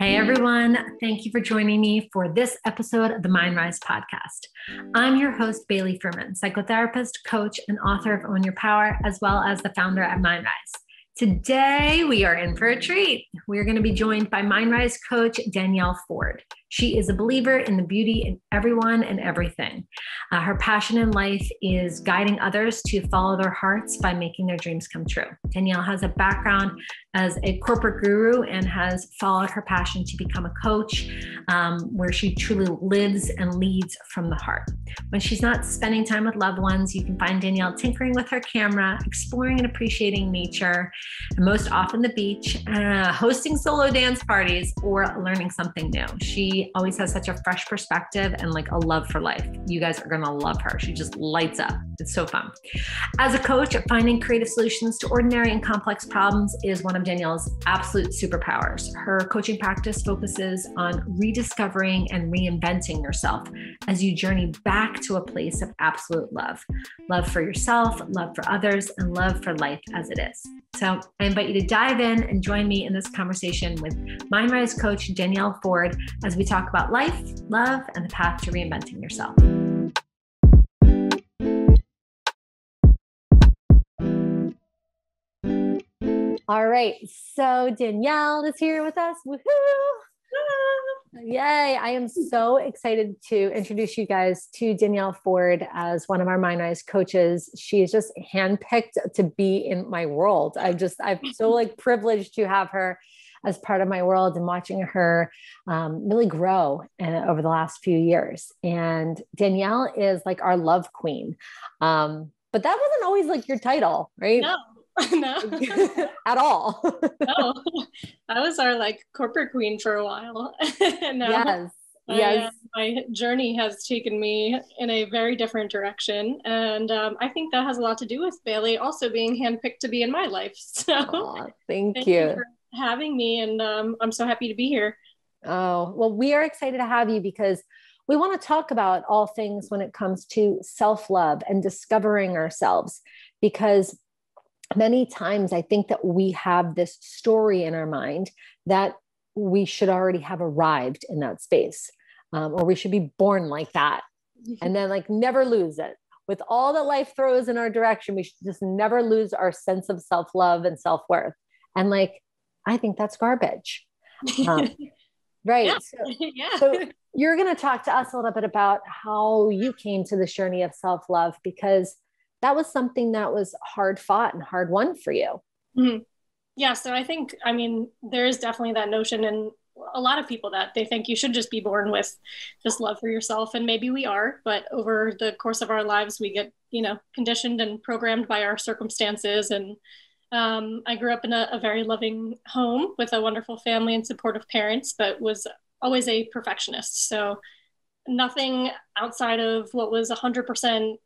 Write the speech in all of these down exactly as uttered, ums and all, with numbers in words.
Hey everyone, thank you for joining me for this episode of the MindRise podcast. I'm your host, Bailey Furman, psychotherapist, coach, and author of Own Your Power, as well as the founder at MindRise. Today, we are in for a treat. We're going to be joined by MindRise coach, Danielle Ford. She is a believer in the beauty in everyone and everything. Uh, her passion in life is guiding others to follow their hearts by making their dreams come true. Danielle has a background as a corporate guru and has followed her passion to become a coach, um, where she truly lives and leads from the heart. When she's not spending time with loved ones, you can find Danielle tinkering with her camera, exploring and appreciating nature, and most often the beach, uh, hosting solo dance parties, or learning something new. She always has such a fresh perspective and like a love for life. You guys are gonna love her. She just lights up. It's so fun. As a coach, finding creative solutions to ordinary and complex problems is one of Danielle's absolute superpowers. Her coaching practice focuses on rediscovering and reinventing yourself as you journey back to a place of absolute love. Love for yourself, love for others, and love for life as it is. So I invite you to dive in and join me in this conversation with MindRise coach Danielle Ford as we talk about life, love, and the path to reinventing yourself. All right, so Danielle is here with us. Woohoo! Yay! I am so excited to introduce you guys to Danielle Ford as one of our MindRise coaches. She is just handpicked to be in my world. I just, I'm so like privileged to have her as part of my world and watching her um, really grow uh, over the last few years. And Danielle is like our love queen. Um, but that wasn't always like your title, right? No. No, at all. No, I was our like corporate queen for a while. No, yes, I, yes. Uh, my journey has taken me in a very different direction, and um, I think that has a lot to do with Bailey also being handpicked to be in my life. So, aw, thank, thank you. you for having me, and um, I'm so happy to be here. Oh well, we are excited to have you because we want to talk about all things when it comes to self-love and discovering ourselves, because many times I think that we have this story in our mind that we should already have arrived in that space, um, or we should be born like that. And then like never lose it. With all that life throws in our direction, we should just never lose our sense of self-love and self-worth. And like, I think that's garbage. Um, right. Yeah. So, yeah. So you're going to talk to us a little bit about how you came to this journey of self-love, because that was something that was hard fought and hard won for you. Mm-hmm. Yeah. So I think, I mean, there is definitely that notion in a lot of people that they think you should just be born with this love for yourself. And maybe we are, but over the course of our lives, we get, you know, conditioned and programmed by our circumstances. And um, I grew up in a, a very loving home with a wonderful family and supportive parents, but was always a perfectionist. So nothing outside of what was one hundred percent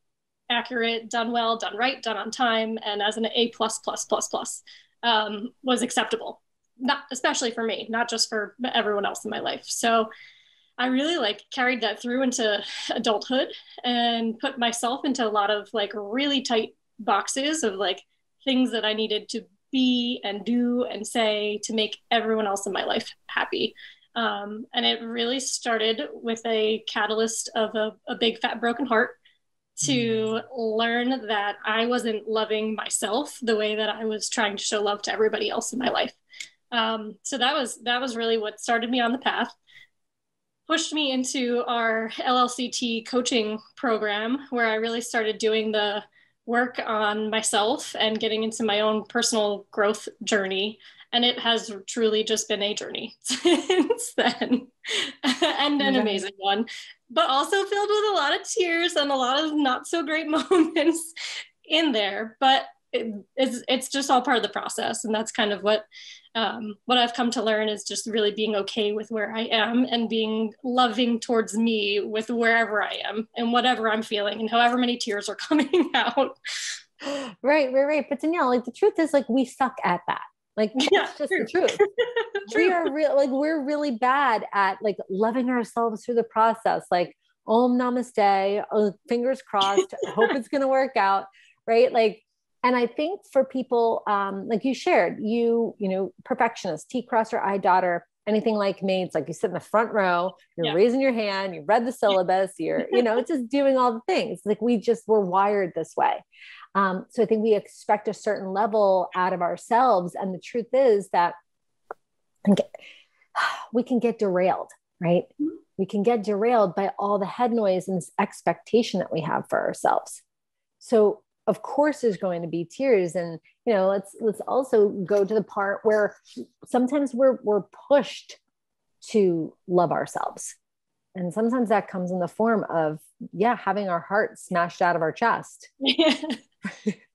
accurate, done well, done right, done on time, and as an A plus plus plus plus um, was acceptable, not especially for me, not just for everyone else in my life. So I really like carried that through into adulthood and put myself into a lot of like really tight boxes of like things that I needed to be and do and say to make everyone else in my life happy. Um, and it really started with a catalyst of a, a big fat broken heart to learn that I wasn't loving myself the way that I was trying to show love to everybody else in my life. Um, so that was, that was really what started me on the path, pushed me into our L L C T coaching program, where I really started doing the work on myself and getting into my own personal growth journey. And it has truly just been a journey since then, and an amazing one, but also filled with a lot of tears and a lot of not so great moments in there. But it, it's it's just all part of the process, and that's kind of what um, what I've come to learn is just really being okay with where I am and being loving towards me with wherever I am and whatever I'm feeling and however many tears are coming out. Right, right, right. But Danielle, like the truth is, like we suck at that. Like that's yeah, just true. the truth. We are real, like we're really bad at like loving ourselves through the process. Like Om Namaste, oh, fingers crossed. I hope it's gonna work out, right? Like, and I think for people, um, like you shared, you you know, perfectionist, T crosser, I daughter, anything like me, it's like you sit in the front row, you're yeah. raising your hand, you read the syllabus, you're, you know, just doing all the things. Like we just, we're wired this way. Um, so I think we expect a certain level out of ourselves. And the truth is that we can get derailed, right? Mm-hmm. We can get derailed by all the head noise and this expectation that we have for ourselves. So of course there's going to be tears. And, you know, let's, let's also go to the part where sometimes we're, we're pushed to love ourselves. And sometimes that comes in the form of, yeah, having our heart smashed out of our chest. Yeah.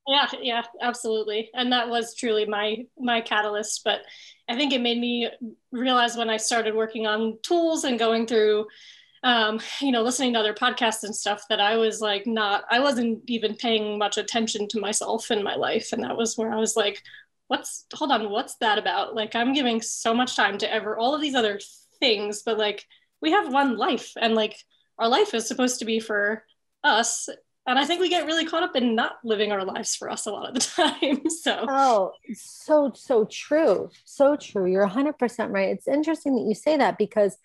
Yeah, yeah, absolutely. And that was truly my, my catalyst, but I think it made me realize when I started working on tools and going through, um, you know, listening to other podcasts and stuff, that I was like, not, I wasn't even paying much attention to myself in my life. And that was where I was like, what's, hold on, what's that about? Like, I'm giving so much time to ever, all of these other things, but like, we have one life, and like, our life is supposed to be for us. And I think we get really caught up in not living our lives for us a lot of the time. So, oh, so, so true. So true. You're one hundred percent right. It's interesting that you say that, because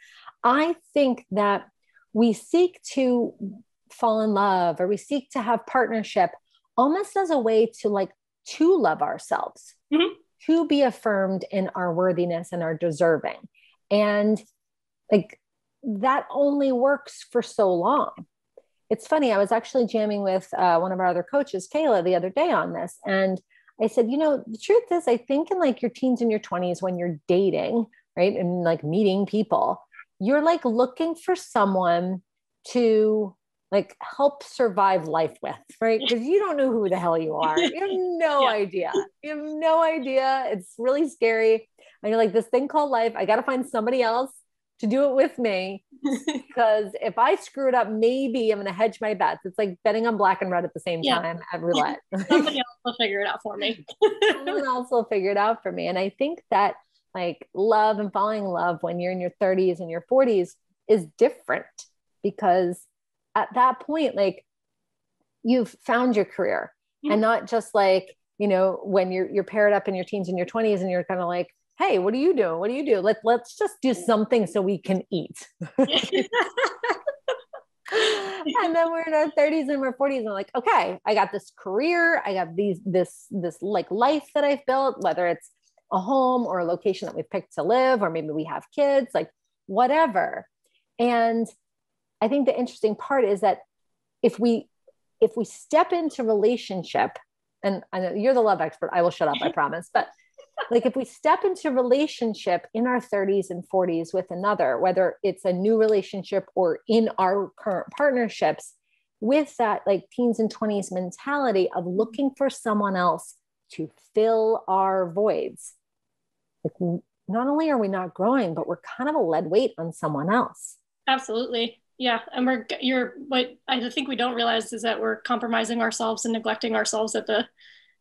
I think that we seek to fall in love, or we seek to have partnership almost as a way to like, to love ourselves, mm-hmm. to be affirmed in our worthiness and our deserving. And like, that only works for so long. It's funny. I was actually jamming with uh, one of our other coaches, Kayla, the other day on this. And I said, you know, the truth is, I think in like your teens and your twenties, when you're dating, right, and like meeting people, you're like looking for someone to like help survive life with, right? Because you don't know who the hell you are. You have no yeah. idea. You have no idea. It's really scary. And you're like, this thing called life, I got to find somebody else to do it with me, because if I screw it up, maybe I'm going to hedge my bets. It's like betting on black and red at the same yeah. time at roulette. Somebody else will figure it out for me. Someone else will figure it out for me. And I think that like love and falling in love when you're in your thirties and your forties is different, because at that point, like you've found your career mm-hmm. and not just like, you know, when you're, you're paired up in your teens and your twenties and you're kind of like, hey, what do you do? What do you do? Let, let's just do something so we can eat. And then we're in our thirties and we're forties. And I'm like, okay, I got this career. I got these, this, this like life that I've built, whether it's a home or a location that we've picked to live, or maybe we have kids, like whatever. And I think the interesting part is that if we, if we step into relationship, and I know you're the love expert, I will shut up, I promise. But like if we step into relationship in our thirties and forties with another, whether it's a new relationship or in our current partnerships, with that like teens and twenties mentality of looking for someone else to fill our voids, like not only are we not growing, but we're kind of a lead weight on someone else. Absolutely. Yeah. And we're, you're, what I think we don't realize is that we're compromising ourselves and neglecting ourselves at the,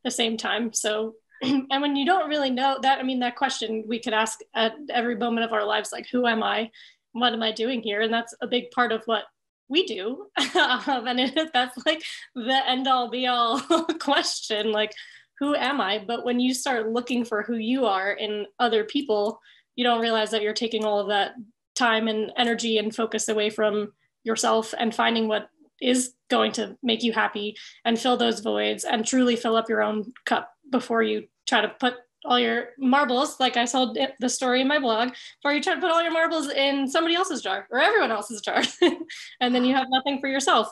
the same time. So and when you don't really know that, I mean, that question we could ask at every moment of our lives, like, who am I? What am I doing here? And that's a big part of what we do. um, and it, that's like the end all be all question, like, who am I? But when you start looking for who you are in other people, you don't realize that you're taking all of that time and energy and focus away from yourself and finding what is going to make you happy and fill those voids and truly fill up your own cup before you try to put all your marbles, like I told the story in my blog, before you try to put all your marbles in somebody else's jar or everyone else's jar. And then you have nothing for yourself.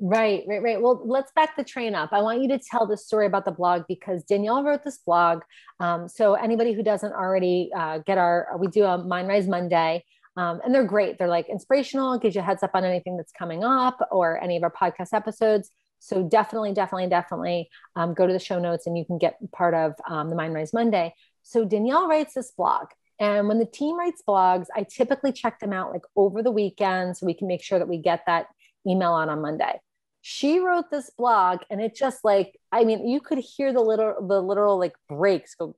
Right, right, right. Well, let's back the train up. I want you to tell the story about the blog, because Danielle wrote this blog. Um, so anybody who doesn't already uh, get our, we do a MindRise Monday. Um, and they're great. They're like inspirational, gives you a heads up on anything that's coming up or any of our podcast episodes. So definitely, definitely, definitely um, go to the show notes and you can get part of um, the MindRise Monday. So Danielle writes this blog. And when the team writes blogs, I typically check them out like over the weekend so we can make sure that we get that email on on Monday. She wrote this blog and it just like, I mean, you could hear the little, the literal like breaks go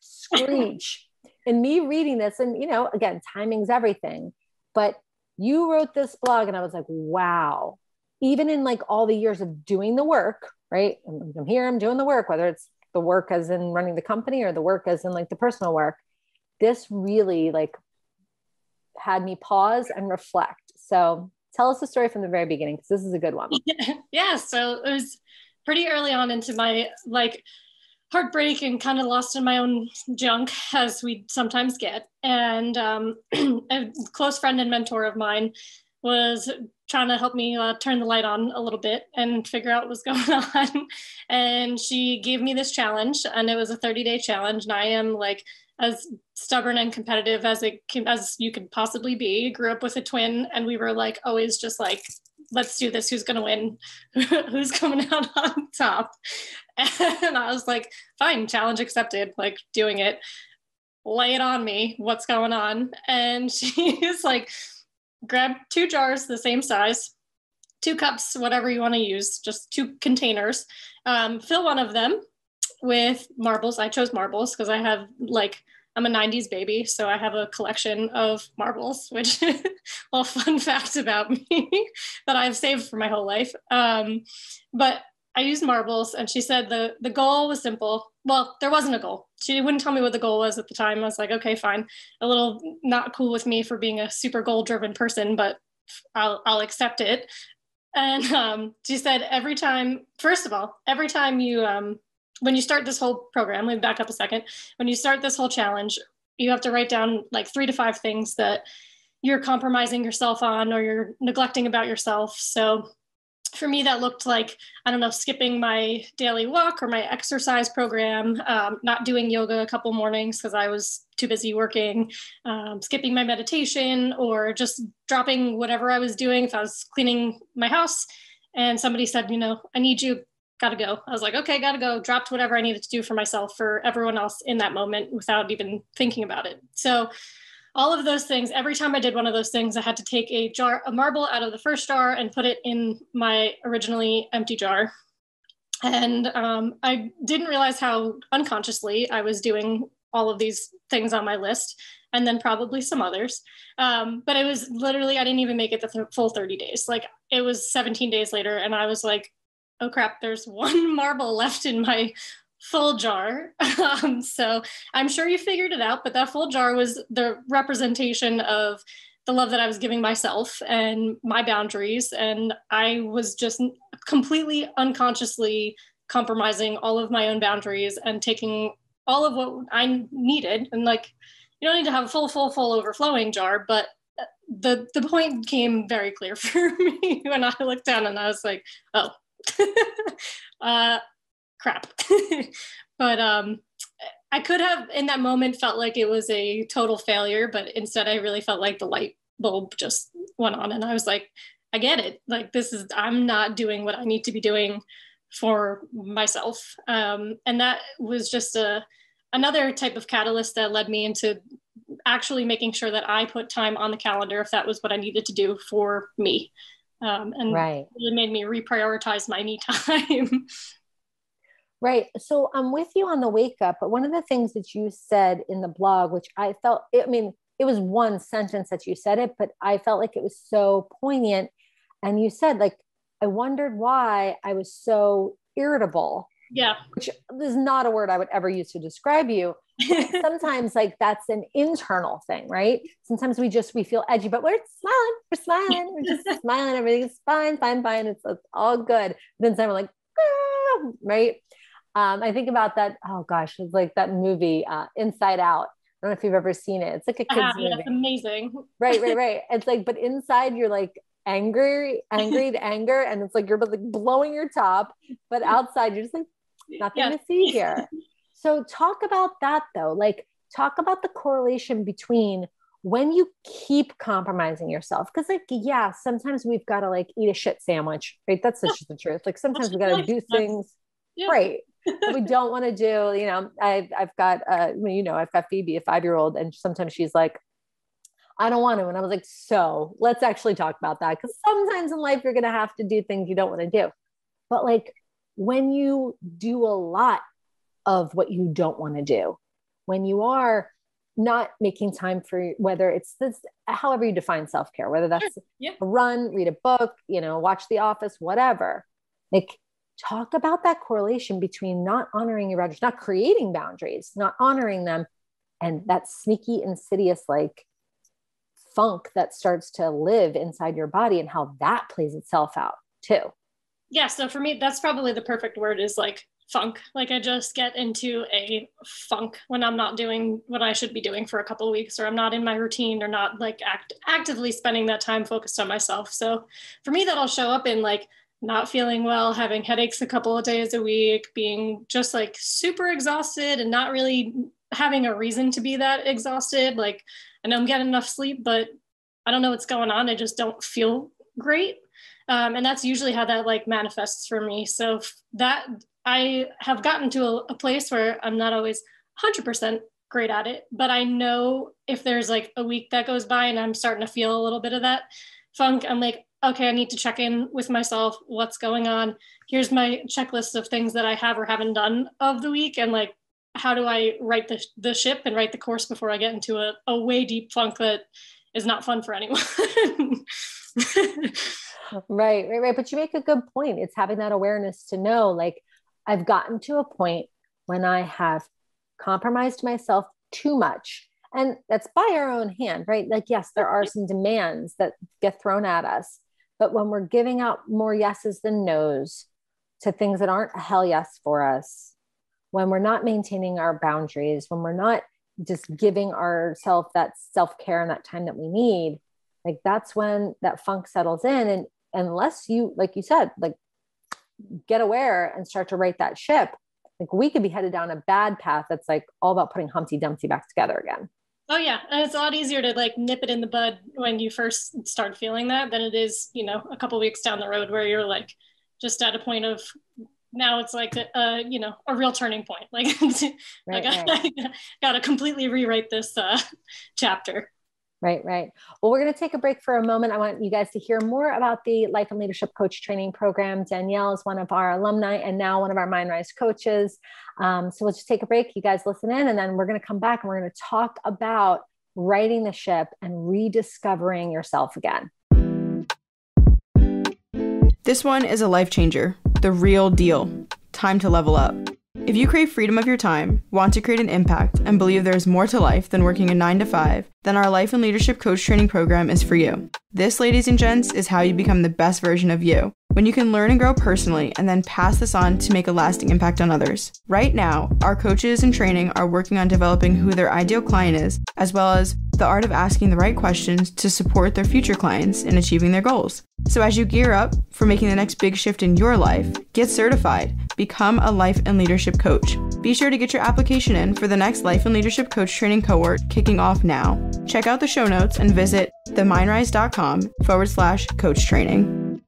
screech. And me reading this, and, you know, again, timing's everything, but you wrote this blog and I was like, wow, even in like all the years of doing the work, right? I'm here, I'm doing the work, whether it's the work as in running the company or the work as in like the personal work, this really like had me pause and reflect. So tell us the story from the very beginning, because this is a good one. Yeah. So it was pretty early on into my like heartbreak and kind of lost in my own junk, as we sometimes get. And um, a close friend and mentor of mine was trying to help me uh, turn the light on a little bit and figure out what was going on. And she gave me this challenge, and it was a thirty day challenge. And I am like as stubborn and competitive as it can, as you could possibly be. Grew up with a twin, and we were like always just like, let's do this. Who's going to win? Who's coming out on top? And I was like, fine, challenge accepted, like doing it. Lay it on me. What's going on? And she's like, grab two jars the same size, two cups, whatever you want to use, just two containers. Um, fill one of them with marbles. I chose marbles because I have like, I'm a nineties baby, so I have a collection of marbles, which well, fun fact about me that I've saved for my whole life. Um, but I used marbles, and she said the, the goal was simple. Well, there wasn't a goal. She wouldn't tell me what the goal was at the time. I was like, okay, fine. A little not cool with me for being a super goal-driven person, but I'll, I'll accept it. And um, she said every time, first of all, every time you... Um, when you start this whole program, let me back up a second. When you start this whole challenge, you have to write down like three to five things that you're compromising yourself on or you're neglecting about yourself. So for me, that looked like, I don't know, skipping my daily walk or my exercise program, um, not doing yoga a couple mornings because I was too busy working, um, skipping my meditation, or just dropping whatever I was doing. If I was cleaning my house and somebody said, you know, I need you, gotta go. I was like, okay, gotta go. Dropped whatever I needed to do for myself, for everyone else in that moment, without even thinking about it. So all of those things, every time I did one of those things, I had to take a jar, a marble out of the first jar and put it in my originally empty jar. And um, I didn't realize how unconsciously I was doing all of these things on my list, and then probably some others. Um, but it was literally, I didn't even make it the th- full thirty days. Like it was seventeen days later, and I was like, oh crap, there's one marble left in my full jar. Um, so I'm sure you figured it out, but that full jar was the representation of the love that I was giving myself and my boundaries. And I was just completely unconsciously compromising all of my own boundaries and taking all of what I needed. And like, you don't need to have a full, full, full overflowing jar, but the, the point came very clear for me when I looked down and I was like, oh, uh, crap. But um, I could have in that moment felt like it was a total failure, but instead I really felt like the light bulb just went on, and I was like, I get it. Like this is, I'm not doing what I need to be doing for myself. Um, and that was just a, another type of catalyst that led me into actually making sure that I put time on the calendar if that was what I needed to do for me. Um, and right. It made me reprioritize my me time. Right. So I'm with you on the wake up, but one of the things that you said in the blog, which I felt, I mean, it was one sentence that you said it, but I felt like it was so poignant. And you said like, I wondered why I was so irritable. Yeah. Which is not a word I would ever use to describe you. Sometimes like that's an internal thing, right? Sometimes we just, we feel edgy, but we're smiling, we're smiling, we're just smiling. Everything's fine, fine, fine. It's, it's all good. But then we're like, ah, right. Um, I think about that. Oh gosh. It's like that movie, uh, Inside Out. I don't know if you've ever seen it. It's like a kid's uh, movie. That's amazing. Right, right, right. It's like, but inside you're like, angry, angry to anger. And it's like, you're like blowing your top, but outside you're just like, nothing yeah. to see here. So talk about that though. Like talk about the correlation between when you keep compromising yourself. Cause like, yeah, sometimes we've got to like eat a shit sandwich, right? That's yeah. the truth. Like sometimes we got to do things yeah. right. we don't want to do, you know, I've, I've got, uh, you know, I've got Phoebe, a five-year-old, and sometimes she's like, I don't want to. And I was like, so let's actually talk about that. Cause sometimes in life, you're going to have to do things you don't want to do. But like when you do a lot of what you don't want to do, when you are not making time for, whether it's this, however you define self-care, whether that's yeah. a run, read a book, you know, watch The Office, whatever, like talk about that correlation between not honoring your boundaries, not creating boundaries, not honoring them, and that sneaky, insidious, like funk that starts to live inside your body and how that plays itself out too. Yeah. So for me, that's probably the perfect word is like funk. Like I just get into a funk when I'm not doing what I should be doing for a couple of weeks, or I'm not in my routine, or not like act actively spending that time focused on myself. So for me, that'll show up in like not feeling well, having headaches a couple of days a week, being just like super exhausted and not really having a reason to be that exhausted. Like I know I'm getting enough sleep, but I don't know what's going on. I just don't feel great. Um, and that's usually how that like manifests for me. So that I have gotten to a, a place where I'm not always one hundred percent great at it, but I know if there's like a week that goes by and I'm starting to feel a little bit of that funk, I'm like, okay, I need to check in with myself. What's going on? Here's my checklist of things that I have or haven't done of the week. And like, how do I right the, the ship and right the course before I get into a, a way deep funk that is not fun for anyone. Right, right, right. But you make a good point. It's having that awareness to know, like, I've gotten to a point when I have compromised myself too much. And that's by our own hand, right? Like, yes, there are some demands that get thrown at us, but when we're giving out more yeses than nos to things that aren't a hell yes for us, when we're not maintaining our boundaries, when we're not just giving ourselves that self-care and that time that we need, like that's when that funk settles in. And unless you, like you said, like get aware and start to right that ship, like we could be headed down a bad path that's like all about putting Humpty Dumpty back together again. Oh yeah. And it's a lot easier to like nip it in the bud when you first start feeling that than it is, you know, a couple of weeks down the road where you're like just at a point of now it's like a, a you know, a real turning point. Like, right, like right. I, I gotta completely rewrite this uh, chapter. Right, right. Well, we're going to take a break for a moment. I want you guys to hear more about the Life and Leadership Coach Training Program. Danielle is one of our alumni and now one of our MindRise coaches. Um, so we'll just take a break. You guys listen in, and then we're going to come back and we're going to talk about righting the ship and rediscovering yourself again. This one is a life changer, the real deal. Time to level up. If you crave freedom of your time, want to create an impact, and believe there is more to life than working a nine to five, then our Life and Leadership Coach Training Program is for you. This, ladies and gents, is how you become the best version of you, when you can learn and grow personally and then pass this on to make a lasting impact on others. Right now, our coaches in training are working on developing who their ideal client is, as well as the art of asking the right questions to support their future clients in achieving their goals. So as you gear up for making the next big shift in your life, get certified, become a Life and Leadership Coach. Be sure to get your application in for the next Life and Leadership Coach Training cohort kicking off now. Check out the show notes and visit themindrise.com forward slash coach training.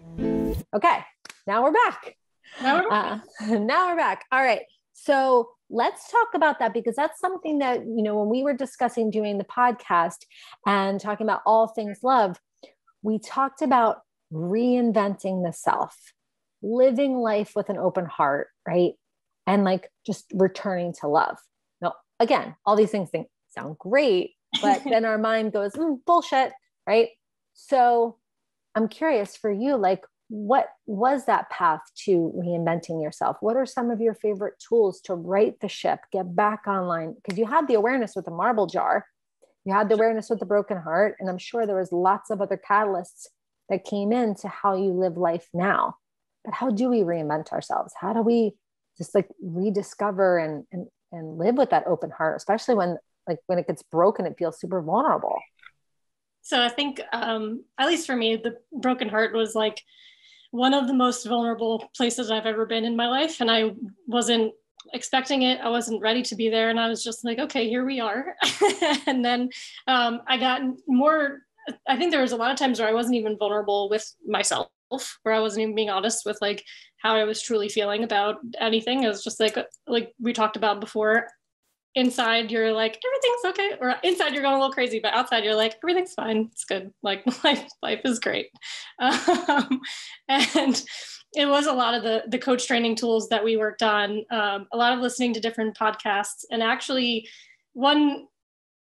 Okay, now we're back. Now we're back. Uh, now we're back. All right. So let's talk about that, because that's something that, you know, when we were discussing doing the podcast and talking about all things love, we talked about reinventing the self, living life with an open heart, right? And like just returning to love. Now, again, all these things think, sound great, but then our mind goes, mm, bullshit, right? So I'm curious for you, like what was that path to reinventing yourself? What are some of your favorite tools to right the ship, get back online? Because you had the awareness with the marble jar, you had the awareness with the broken heart, and I'm sure there was lots of other catalysts that came into how you live life now. But how do we reinvent ourselves? How do we just like rediscover and and, and live with that open heart, especially when like when it gets broken, it feels super vulnerable. So I think, um, at least for me, the broken heart was like one of the most vulnerable places I've ever been in my life. And I wasn't expecting it. I wasn't ready to be there. And I was just like, okay, here we are. And then um, I got more, I think there was a lot of times where I wasn't even vulnerable with myself, where I wasn't even being honest with like how I was truly feeling about anything. It was just like, like we talked about before, inside you're like, everything's okay. Or inside you're going a little crazy, but outside you're like, everything's fine. It's good. Like life, life is great. Um, and it was a lot of the, the coach training tools that we worked on, um, a lot of listening to different podcasts. And actually one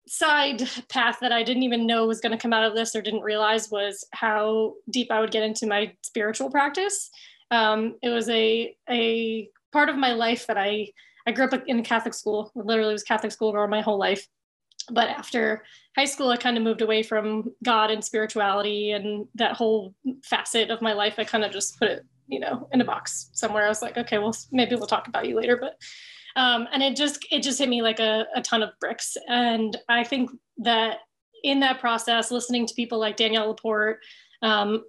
side path that I didn't even know was going to come out of this or didn't realize was how deep I would get into my spiritual practice. Um, it was a, a part of my life that I I grew up in Catholic school, literally was Catholic school girl my whole life. But after high school, I kind of moved away from God and spirituality and that whole facet of my life. I kind of just put it, you know, in a box somewhere. I was like, okay, well, maybe we'll talk about you later. But, um, and it just, it just hit me like a, a ton of bricks. And I think that in that process, listening to people like Danielle Laporte, um,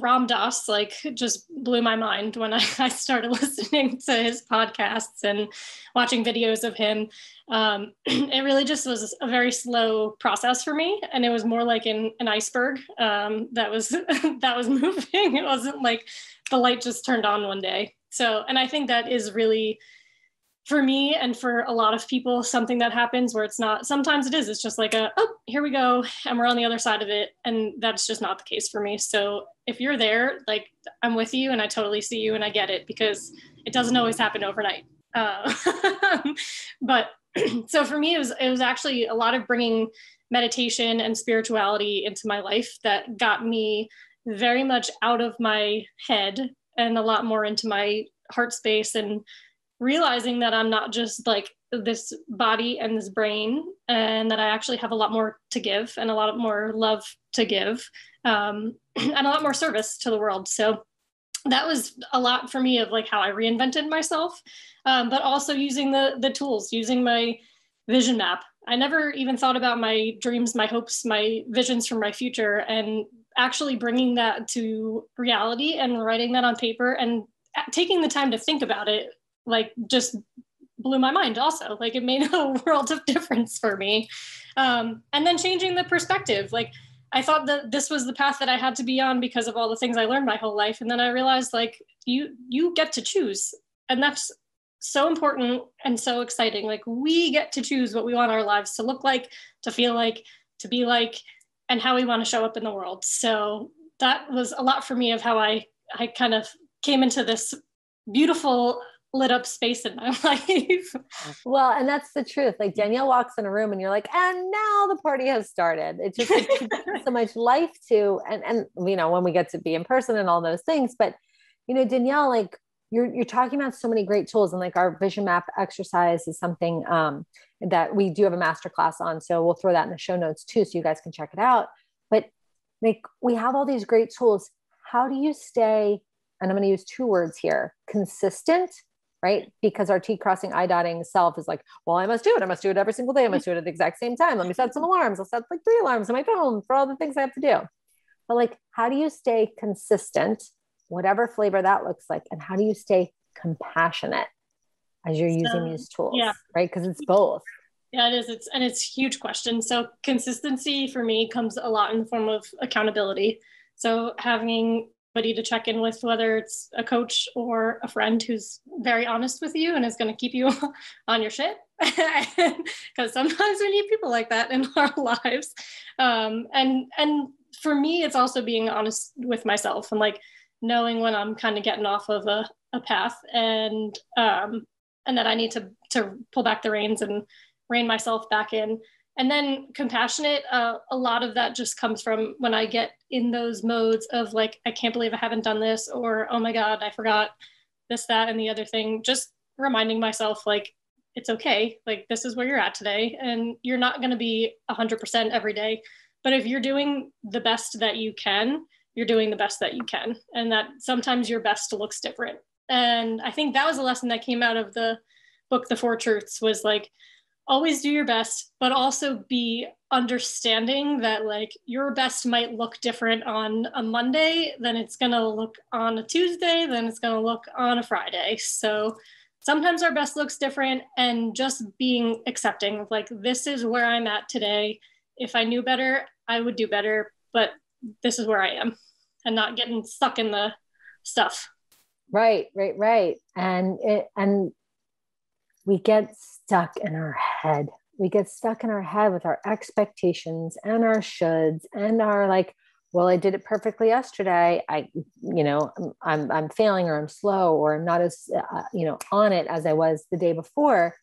Ram Dass, like, just blew my mind when I, I started listening to his podcasts and watching videos of him. Um, it really just was a very slow process for me. And it was more like an, an iceberg um, that was that was moving. It wasn't like the light just turned on one day. So, and I think that is really, for me and for a lot of people, something that happens where it's not, sometimes it is, it's just like a, oh, here we go, and we're on the other side of it. And that's just not the case for me. So if you're there, like, I'm with you and I totally see you and I get it, because it doesn't always happen overnight. Uh, but so for me, it was, it was actually a lot of bringing meditation and spirituality into my life that got me very much out of my head and a lot more into my heart space, and realizing that I'm not just like this body and this brain, and that I actually have a lot more to give and a lot more love to give, um, and a lot more service to the world. So that was a lot for me of like how I reinvented myself, um, but also using the the tools, using my vision map. I never even thought about my dreams, my hopes, my visions for my future, and actually bringing that to reality and writing that on paper and taking the time to think about it, like, just blew my mind also. Like, it made a world of difference for me. Um, and then changing the perspective. Like, I thought that this was the path that I had to be on because of all the things I learned my whole life. And then I realized, like, you, you get to choose. And that's so important and so exciting. Like, we get to choose what we want our lives to look like, to feel like, to be like, and how we want to show up in the world. So that was a lot for me of how I, I kind of came into this beautiful, lit up space in my life. Well, and that's the truth. Like, Danielle walks in a room and you're like, and now the party has started. It just gives so much life to, and, and, you know, when we get to be in person and all those things. But, you know, Danielle, like, you're, you're talking about so many great tools, and like, our vision map exercise is something um, that we do have a masterclass on. So we'll throw that in the show notes too, so you guys can check it out. But like, we have all these great tools. How do you stay, and I'm going to use two words here, consistent, right? Because our T crossing I dotting self is like, well, I must do it. I must do it every single day. I must do it at the exact same time. Let me set some alarms. I'll set like three alarms on my phone for all the things I have to do. But like, how do you stay consistent, whatever flavor that looks like? And how do you stay compassionate as you're so, using these tools, yeah. right? Because it's both. Yeah, it is. It's, and it's a huge question. So consistency for me comes a lot in the form of accountability. So having to check in with, whether it's a coach or a friend who's very honest with you and is going to keep you on your shit, because sometimes we need people like that in our lives. Um, and and for me, it's also being honest with myself and like knowing when I'm kind of getting off of a, a path, and um, and that I need to to pull back the reins and rein myself back in. And then compassionate, uh, a lot of that just comes from when I get in those modes of like, I can't believe I haven't done this, or, oh my God, I forgot this, that, and the other thing. Just reminding myself, like, it's okay. Like, this is where you're at today, and you're not going to be one hundred percent every day. But if you're doing the best that you can, you're doing the best that you can. And that sometimes your best looks different. And I think that was a lesson that came out of the book, The Four Truths, was like, always do your best, but also be understanding that like your best might look different on a Monday than it's gonna look on a Tuesday, then it's gonna look on a Friday. So sometimes our best looks different, and just being accepting of like, this is where I'm at today. If I knew better, I would do better, but this is where I am, and not getting stuck in the stuff. Right, right, right. And it, and we get stuck in our head. We get stuck in our head with our expectations and our shoulds and our like, well, I did it perfectly yesterday. I, you know, I'm, I'm failing, or I'm slow, or I'm not as, uh, you know, on it as I was the day before.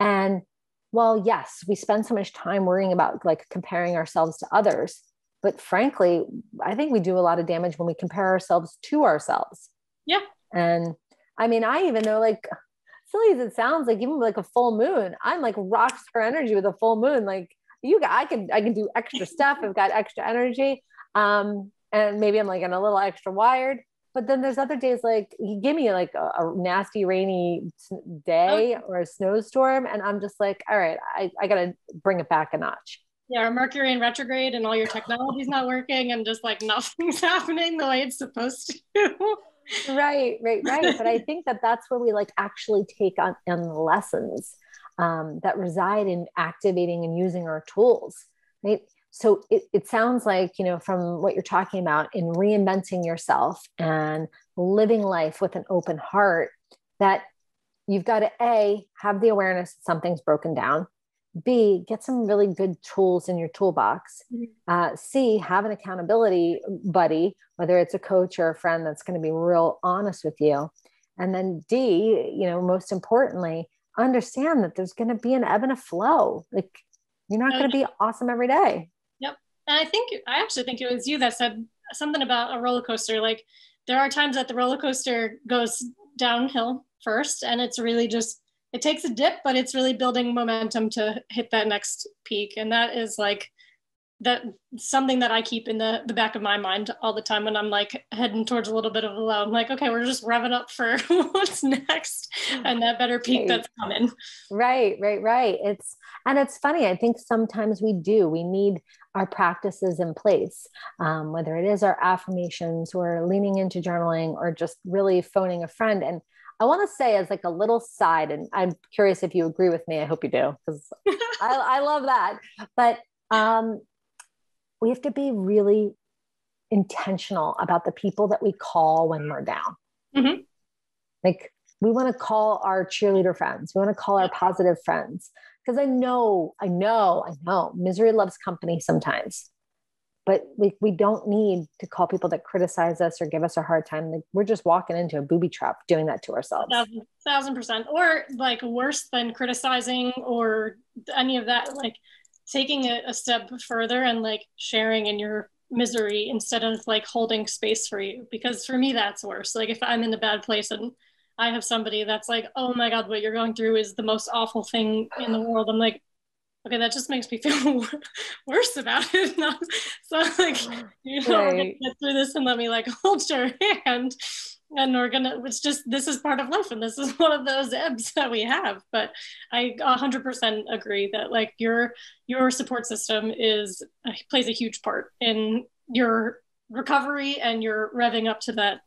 And while yes, we spend so much time worrying about like comparing ourselves to others, but frankly, I think we do a lot of damage when we compare ourselves to ourselves. Yeah. And I mean, I even know like, silly as it sounds, like even like a full moon, I'm like rock star energy with a full moon. Like you, I can, I can do extra stuff. I've got extra energy. Um, and maybe I'm like in a little extra wired, but then there's other days, like you give me like a, a nasty rainy day or a snowstorm. And I'm just like, all right, I, I gotta bring it back a notch. Yeah, Mercury in retrograde and all your technology's not working and just like nothing's happening the way it's supposed to. Right, right, right. But I think that that's where we like actually take on, on the lessons um, that reside in activating and using our tools, right? So it, it sounds like, you know, from what you're talking about in reinventing yourself and living life with an open heart, that you've got to A, have the awareness that something's broken down. B, get some really good tools in your toolbox. Uh, C, have an accountability buddy, whether it's a coach or a friend that's going to be real honest with you. And then D, you know, most importantly, understand that there's going to be an ebb and a flow. Like you're not going to be awesome every day. Yep. And I think, I actually think it was you that said something about a roller coaster. Like there are times that the roller coaster goes downhill first and it's really just, it takes a dip, but it's really building momentum to hit that next peak. And that is like that something that I keep in the, the back of my mind all the time when I'm like heading towards a little bit of a low. I'm like, okay, we're just revving up for what's next and that better peak that's coming. Right, right, right. It's, and it's funny. I think sometimes we do, we need our practices in place, um, whether it is our affirmations or leaning into journaling or just really phoning a friend. And I want to say as like a little side, and I'm curious if you agree with me. I hope you do, because I, I love that. But um, we have to be really intentional about the people that we call when we're down. Mm-hmm. Like we want to call our cheerleader friends. We want to call our positive friends, because I know, I know, I know misery loves company sometimes, but we, we don't need to call people that criticize us or give us a hard time. Like we're just walking into a booby trap doing that to ourselves. A thousand, thousand percent. Or like worse than criticizing or any of that, like taking a, a step further and like sharing in your misery instead of like holding space for you. Because for me, that's worse. Like if I'm in a bad place and I have somebody that's like, oh my God, what you're going through is the most awful thing in the world. I'm like, okay, that just makes me feel worse about it. So like, you know, right. We're gonna get through this and let me like hold your hand, and we're gonna, it's just, this is part of life and this is one of those ebbs that we have. But I one hundred percent agree that like your, your support system is, plays a huge part in your recovery and your revving up to that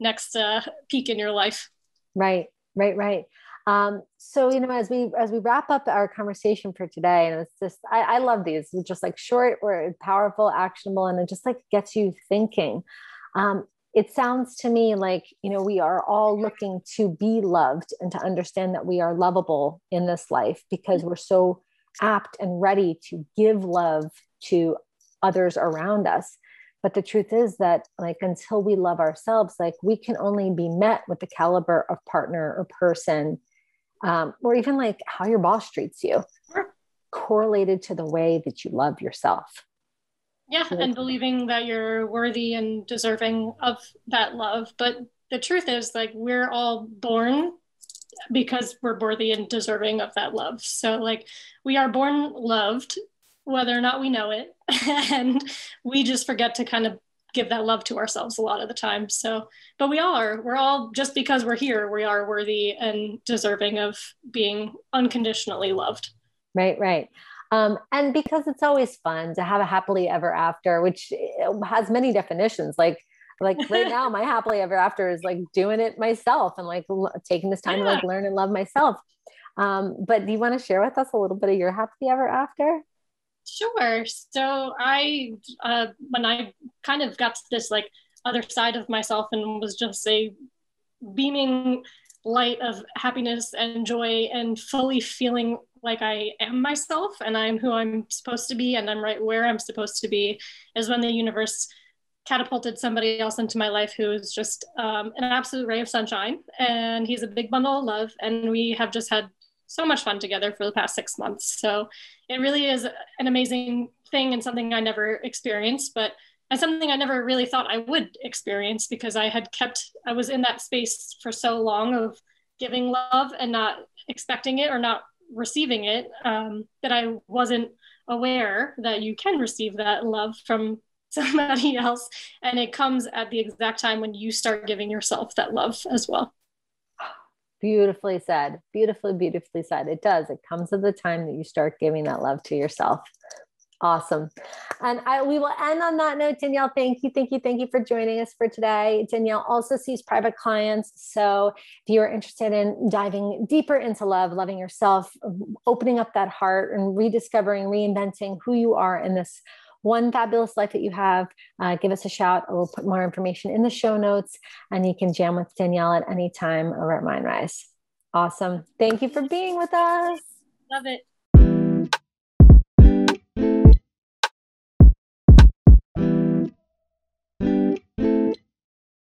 next uh, peak in your life. Right, right, right. Um, so, you know, as we, as we wrap up our conversation for today, and it's just, I, I love these, it's just like short or powerful, actionable, and it just like gets you thinking. Um, it sounds to me like, you know, we are all looking to be loved and to understand that we are lovable in this life, because we're so apt and ready to give love to others around us. But the truth is that like, until we love ourselves, like we can only be met with the caliber of partner or person, Um, or even like how your boss treats you, correlated to the way that you love yourself. Yeah. And believing that you're worthy and deserving of that love. But the truth is like, we're all born because we're worthy and deserving of that love. So like we are born loved, whether or not we know it. And we just forget to kind of give that love to ourselves a lot of the time. So, but we all are, we're all, just because we're here, we are worthy and deserving of being unconditionally loved. Right, right. Um, and because it's always fun to have a happily ever after, which has many definitions. Like, like right now, my happily ever after is like doing it myself and like l- taking this time yeah. to like learn and love myself. Um, but do you want to share with us a little bit of your happily ever after? Sure. So I, uh, when I kind of got to this like other side of myself and was just a beaming light of happiness and joy and fully feeling like I am myself and I'm who I'm supposed to be and I'm right where I'm supposed to be, is when the universe catapulted somebody else into my life who is just um, an absolute ray of sunshine, and he's a big bundle of love, and we have just had so much fun together for the past six months. So it really is an amazing thing and something I never experienced, but and something I never really thought I would experience, because I had kept, I was in that space for so long of giving love and not expecting it or not receiving it, um, that I wasn't aware that you can receive that love from somebody else. And it comes at the exact time when you start giving yourself that love as well. Beautifully said. Beautifully, beautifully said. It does. It comes at the time that you start giving that love to yourself. Awesome. And I, we will end on that note, Danielle. Thank you. Thank you. Thank you for joining us for today. Danielle also sees private clients. So if you are interested in diving deeper into love, loving yourself, opening up that heart and rediscovering, reinventing who you are in this one fabulous life that you have, uh, give us a shout. We'll put more information in the show notes, and you can jam with Danielle at any time over at MindRise. Awesome. Thank you for being with us. Love it.